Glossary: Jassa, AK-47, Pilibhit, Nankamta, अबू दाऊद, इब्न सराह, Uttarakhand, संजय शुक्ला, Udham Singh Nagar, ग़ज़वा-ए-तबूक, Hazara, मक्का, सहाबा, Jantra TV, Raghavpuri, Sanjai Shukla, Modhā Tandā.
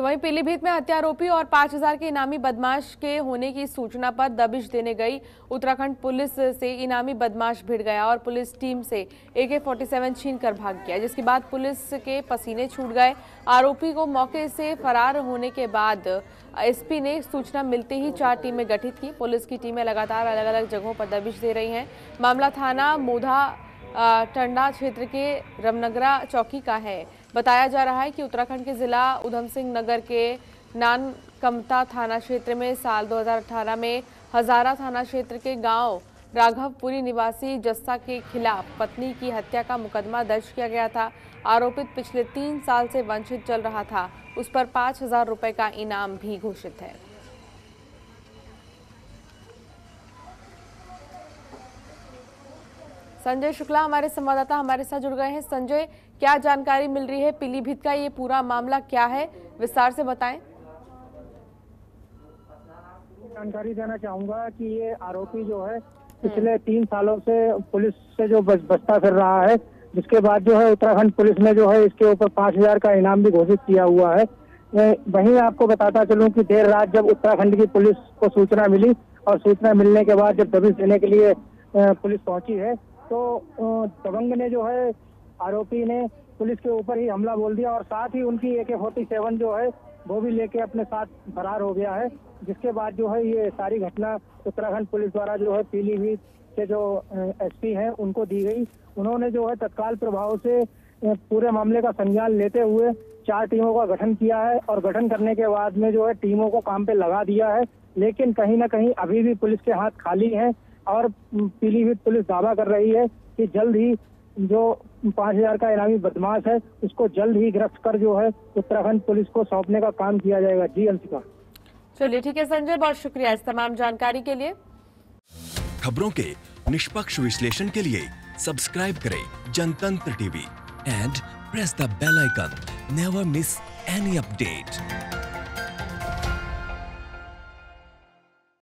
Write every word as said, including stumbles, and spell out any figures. तो वहीं पीलीभीत में हत्यारोपी और पाँच हज़ार के इनामी बदमाश के होने की सूचना पर दबिश देने गई उत्तराखंड पुलिस से इनामी बदमाश भिड़ गया और पुलिस टीम से ए के सैंतालीस छीन कर भाग गया, जिसके बाद पुलिस के पसीने छूट गए। आरोपी को मौके से फरार होने के बाद एस पी ने सूचना मिलते ही चार टीमें गठित की। पुलिस की टीमें लगातार अलग अलग जगहों पर दबिश दे रही हैं। मामला थाना मोधा टंडा क्षेत्र के रामनगरा चौकी का है। बताया जा रहा है कि उत्तराखंड के जिला उधम सिंह नगर के नानकमता थाना क्षेत्र में साल दो हज़ार अठारह में हजारा थाना क्षेत्र के गांव राघवपुरी निवासी जस्सा के खिलाफ पत्नी की हत्या का मुकदमा दर्ज किया गया था। आरोपित पिछले तीन साल से वंचित चल रहा था। उस पर पाँच हजार रुपये का इनाम भी घोषित है। संजय शुक्ला हमारे संवाददाता हमारे साथ जुड़ गए हैं। संजय, क्या जानकारी मिल रही है? पीलीभीत का ये पूरा मामला क्या है, विस्तार से बताएं। जानकारी देना चाहूंगा कि ये आरोपी जो है पिछले तीन सालों से पुलिस से जो बचता फिर रहा है, जिसके बाद जो है उत्तराखंड पुलिस ने जो है इसके ऊपर पाँच हजार का इनाम भी घोषित किया हुआ है। वहीं आपको बताता चलूं कि देर रात जब उत्तराखंड की पुलिस को सूचना मिली और सूचना मिलने के बाद जब दबिश देने के लिए पुलिस पहुंची है तो दबंग ने जो है आरोपी ने पुलिस के ऊपर ही हमला बोल दिया और साथ ही उनकी ए के सैंतालीस जो है वो भी लेके अपने साथ फरार हो गया है, जिसके बाद जो है ये सारी घटना उत्तराखंड पुलिस द्वारा जो है पीलीभीत के जो एस पी हैं उनको दी गई। उन्होंने जो है तत्काल प्रभाव से पूरे मामले का संज्ञान लेते हुए चार टीमों का गठन किया है और गठन करने के बाद में जो है टीमों को काम पे लगा दिया है, लेकिन कहीं ना कहीं अभी भी पुलिस के हाथ खाली हैं और पीलीभीत पुलिस दावा कर रही है कि जल्द ही जो पाँच हजार का इनामी बदमाश है उसको जल्द ही गिरफ्त कर जो है उत्तराखंड पुलिस को सौंपने का काम किया जाएगा। जी अंशिका, चलिए ठीक है संजय, बहुत शुक्रिया इस तमाम जानकारी के लिए। खबरों के निष्पक्ष विश्लेषण के लिए सब्सक्राइब करें Jantantra TV and press the bell icon. Never miss any update.